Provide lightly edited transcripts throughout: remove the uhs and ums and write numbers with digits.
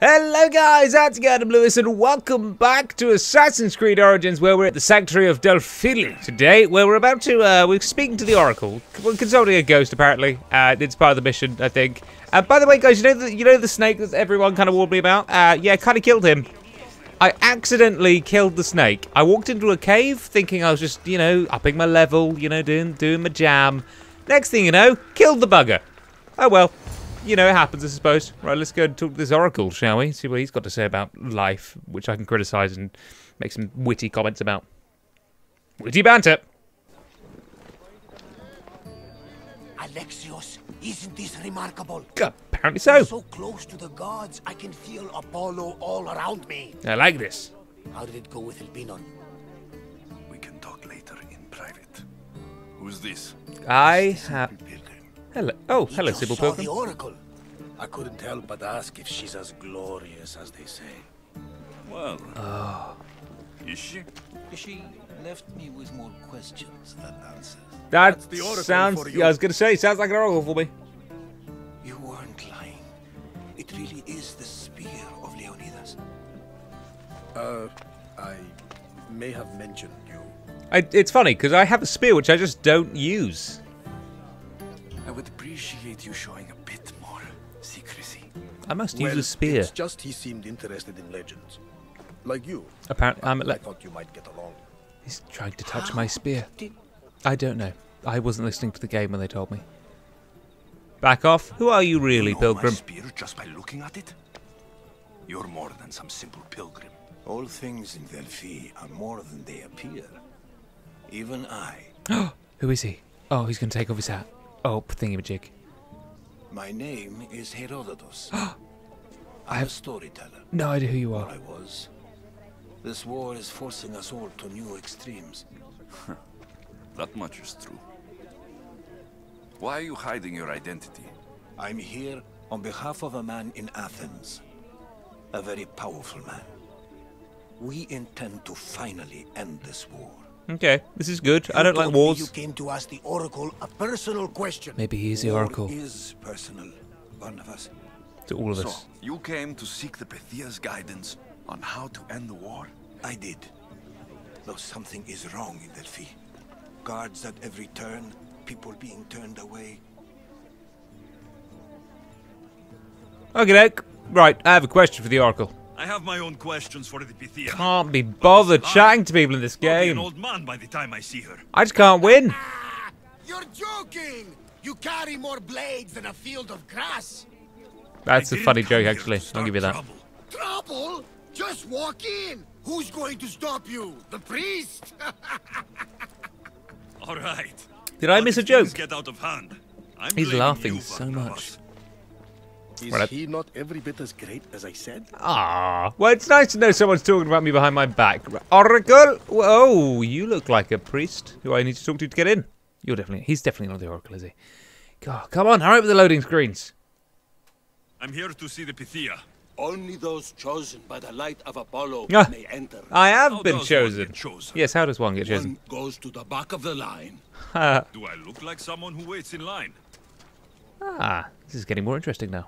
Hello guys, that's Blewis, and welcome back to Assassin's Creed Origins, where we're at the Sanctuary of Delphi today, where we're about to, we're speaking to the Oracle. We're consulting a ghost, apparently. It's part of the mission, I think. By the way, guys, you know the snake that everyone kind of warned me about? Yeah, kind of killed him. I accidentally killed the snake. I walked into a cave thinking I was just, you know, upping my level, you know, doing my jam. Next thing you know, killed the bugger. Oh well. You know, it happens, I suppose. Right, let's go and talk to this Oracle, shall we? See what he's got to say about life, which I can criticise and make some witty comments about. Witty banter! Alexios, isn't this remarkable? Apparently so. I'm so close to the gods, I can feel Apollo all around me. I like this. How did it go with Elpinon? We can talk later in private. Who's this? I have... Hello. Oh, hello, Sibyl. The Oracle. I couldn't help but ask if she's as glorious as they say. Well, is she? She left me with more questions than answers. That's the Oracle sounds, for you. Yeah, I was going to say, sounds like an Oracle for me. You weren't lying. It really is the spear of Leonidas. I may have mentioned you. It's funny, because I have a spear which I just don't use. I would appreciate you showing a bit more secrecy. I must use a spear. It's just he seemed interested in legends. Like you. Apparently, I thought you might get along. He's trying to touch my spear. I don't know. I wasn't listening to the game when they told me. Back off. Who are you really, pilgrim? My spear just by looking at it? You're more than some simple pilgrim. All things in Delphi are more than they appear. Even I. Who is he? Oh, he's going to take off his hat. Oh, thingamajig. My name is Herodotus. I'm a storyteller. No idea who you are. I was. This war is forcing us all to new extremes. That much is true. Why are you hiding your identity? I'm here on behalf of a man in Athens. A very powerful man. We intend to finally end this war. Okay, this is good. I don't like wars. You came to ask the Oracle a personal question. Maybe he is the Oracle. War is personal, Varnavas. To all of us. So, you came to seek the Pythia's guidance on how to end the war? I did. Though something is wrong in Delphi. Guards at every turn, people being turned away. Okay, right, I have a question for the Oracle. I have my own questions for the Pythia. Can't be bothered chatting to people in this game. An old man by the time I see her. I just can't win. You're joking. You carry more blades than a field of grass. That's a funny joke, actually. I'll give you that. Trouble? Just walk in. Who's going to stop you? The priest? All right. Did I miss a joke? Get out of hand. He's laughing so much. Is he not every bit as great as I said? Ah, well, it's nice to know someone's talking about me behind my back. Oracle, oh, you look like a priest who I need to talk to get in. You're definitely—he's definitely not the Oracle, is he? God, come on, hurry up with the loading screens. I'm here to see the Pythia. Only those chosen by the light of Apollo may enter. I have been chosen. Yes, how does one get chosen? One goes to the back of the line. Do I look like someone who waits in line? Ah, this is getting more interesting now.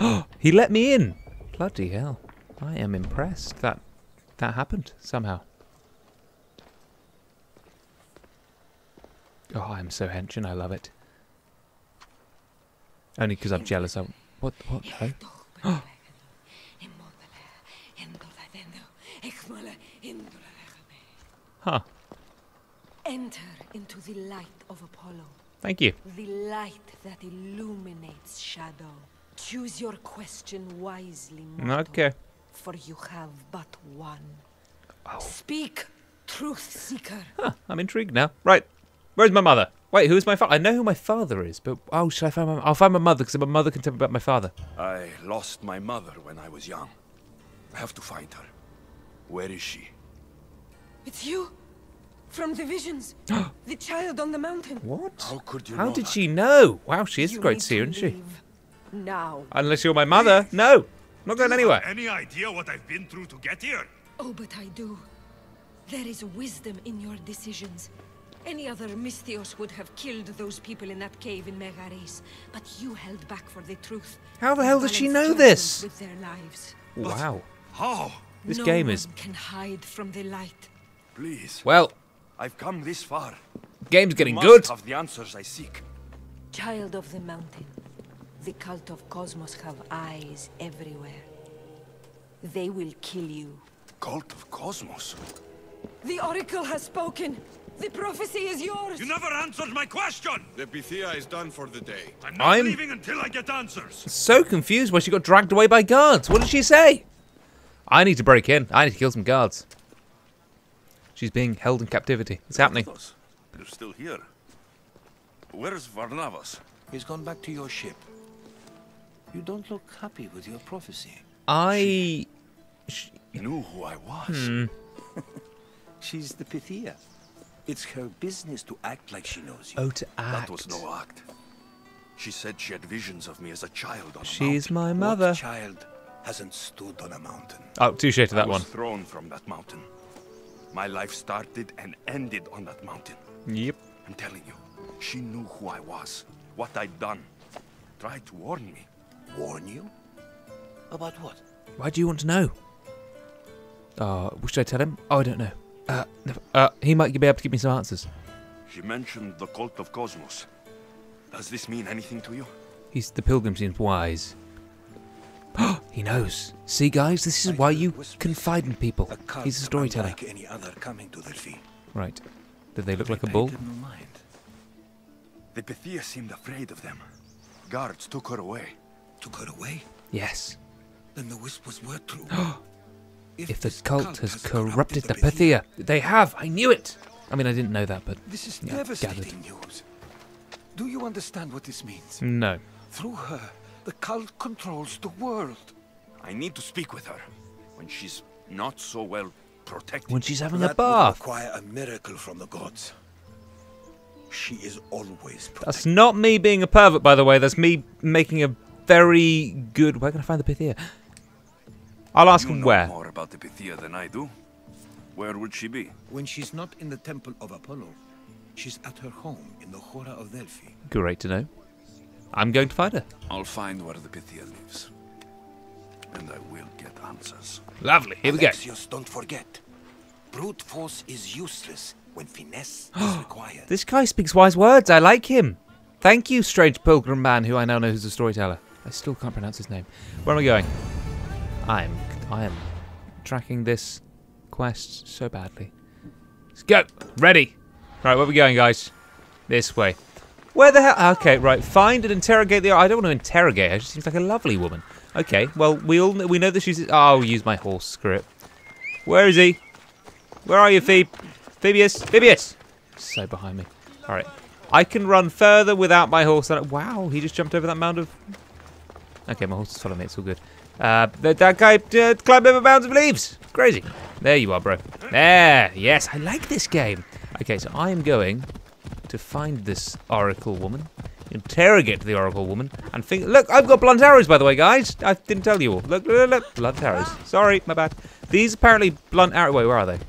Oh, he let me in! Bloody hell. I am impressed that happened somehow. Oh, I'm so hench, I love it. Only because I'm jealous. What? Oh. Huh. Enter into the light of Apollo. Thank you. The light that illuminates shadow. Choose your question wisely, mortal, for you have but one. Oh. Speak, truth seeker. Huh, I'm intrigued now. Right, where's my mother? Wait, who is my father? I know who my father is, but oh, should I find my? I'll find my mother because my mother can tell me about my father. I lost my mother when I was young. I have to find her. Where is she? It's you, from the visions. The child on the mountain. What? How could you? How did she know? Wow, she is great to see, isn't she? Now. Unless you're my mother. No, I'm not going anywhere. Any idea what I've been through to get here? Oh, but I do. There is wisdom in your decisions. Any other Mystios would have killed those people in that cave in Megares, but you held back for the truth. How the hell does she know this? With their lives. Wow. How? This no game is... can hide from the light. Please. Well, I've come this far. Game's getting good. Of the answers I seek. Child of the mountain, the cult of Cosmos have eyes everywhere. They will kill you. Cult of Cosmos? The Oracle has spoken. The prophecy is yours. You never answered my question. The Pythia is done for the day. I'm leaving until I get answers. So confused why she got dragged away by guards. What did she say? I need to break in. I need to kill some guards. She's being held in captivity. It's happening. You're still here. Where's Varnavas? He's gone back to your ship. You don't look happy with your prophecy. She knew who I was. She's the Pythia. It's her business to act like she knows you. Oh, to act. That was no act. She said she had visions of me as a child on She's a mountain. My mother. What child hasn't stood on a mountain? Oh, touche to that one. I was thrown from that mountain. My life started and ended on that mountain. Yep. I'm telling you, she knew who I was, what I'd done. Tried to warn me. Warn you? About what? Why do you want to know? What should I tell him? Oh, I don't know. He might be able to give me some answers. She mentioned the cult of Cosmos. Does this mean anything to you? The pilgrim seems wise. He knows. See, guys, this is why you confide in people. He's a storyteller. Like any other coming to Delphi. Right. Did they look like a bull? The Pythia seemed afraid of them. Guards took her away. Took her away? Yes. Then the whispers were true. If the cult has corrupted the Pythia, they have. I knew it. I mean, I didn't know that, but this is devastating news. Do you understand what this means? No. Through her, the cult controls the world. I need to speak with her when she's not so well protected. When she's having a bath. That would require a miracle from the gods. She is always protected. That's not me being a pervert, by the way. That's me making a very good. Where can I find the Pythia? I'll ask him where. You know more about the Pythia than I do. Where would she be? When she's not in the Temple of Apollo, she's at her home in the Hora of Delphi. Great to know. I'm going to find her. I'll find where the Pythia lives. And I will get answers. Lovely. Here we go. Alexios, don't forget. Brute force is useless when finesse is required. This guy speaks wise words. I like him. Thank you, strange pilgrim man who I now know is a storyteller. I still can't pronounce his name. Where am I going? I am tracking this quest so badly. Let's go. Ready. Right, where are we going, guys? This way. Where the hell? Okay, right. Find and interrogate the... I don't want to interrogate her. She seems like a lovely woman. Okay, well, we know that she's... Oh, I'll use my horse. Screw it. Where is he? Where are you, Phoebe? Phoebeus. Phoebeus. So behind me. All right. I can run further without my horse. Wow, he just jumped over that mound of... Okay, my horse is following me. It's all good. That guy climbed over mounds of leaves. Crazy. There you are, bro. There. Yes, I like this game. Okay, so I am going to find this Oracle woman, interrogate the Oracle woman, and think. Look, I've got blunt arrows, by the way, guys. I didn't tell you all. Look, look, look. Blunt arrows. Sorry, my bad. These apparently blunt arrows. Wait, where are they?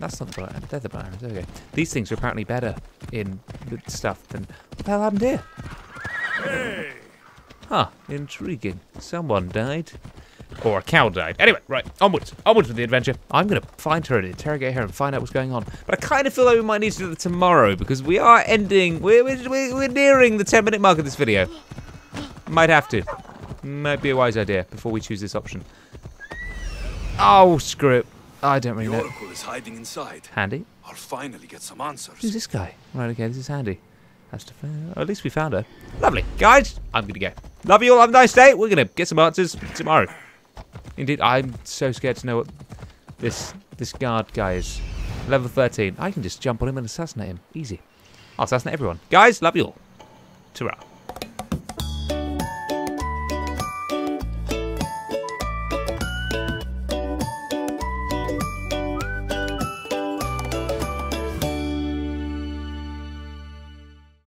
That's not the blunt arrows. They're the blunt arrows. Okay. These things are apparently better in good stuff than. What the hell happened here? Hey. Huh, intriguing. Someone died. Or a cow died. Anyway, right, onwards. Onwards with the adventure. I'm going to find her and interrogate her and find out what's going on. But I kind of feel like we might need to do that tomorrow because we are ending... We're nearing the 10-minute mark of this video. Might have to. Might be a wise idea before we choose this option. Oh, screw it. I don't really know. The Oracle is hiding inside. Handy. I'll finally get some answers. Who's this guy? Right, okay, this is handy. At least we found her. Lovely. Guys, I'm going to go. Love you all. Have a nice day. We're going to get some answers tomorrow. Indeed, I'm so scared to know what this guard guy is. Level 13. I can just jump on him and assassinate him. Easy. I'll assassinate everyone. Guys, love you all. Ta-ra.